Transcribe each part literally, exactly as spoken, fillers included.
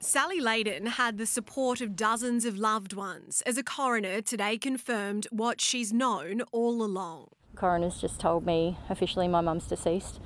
Sally Layden had the support of dozens of loved ones as a coroner today confirmed what she's known all along. The coroner's just told me officially my mum's deceased,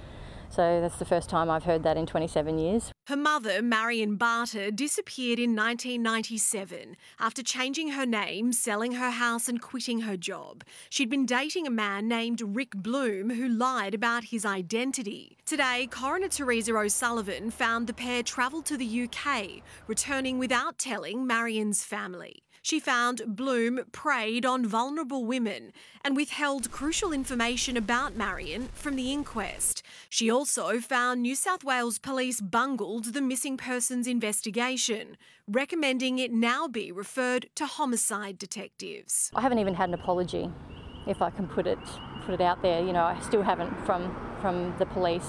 so that's the first time I've heard that in twenty-seven years. Her mother, Marion Barter, disappeared in nineteen ninety-seven after changing her name, selling her house and quitting her job. She'd been dating a man named Rick Bloom who lied about his identity. Today, Coroner Teresa O'Sullivan found the pair travelled to the U K, returning without telling Marion's family. She found Bloom preyed on vulnerable women and withheld crucial information about Marion from the inquest. She also found New South Wales Police bungled the missing persons investigation, recommending it now be referred to homicide detectives. I haven't even had an apology, if I can put it put it out there. You know, I still haven't from from the police.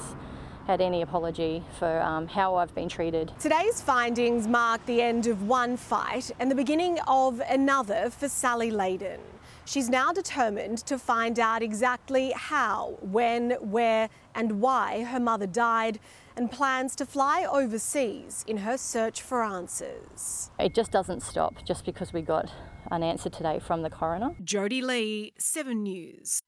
Had any apology for um, how I've been treated. Today's findings mark the end of one fight and the beginning of another for Sally Layden. She's now determined to find out exactly how, when, where and why her mother died and plans to fly overseas in her search for answers. It just doesn't stop just because we got an answer today from the coroner. Jody Lee, seven news.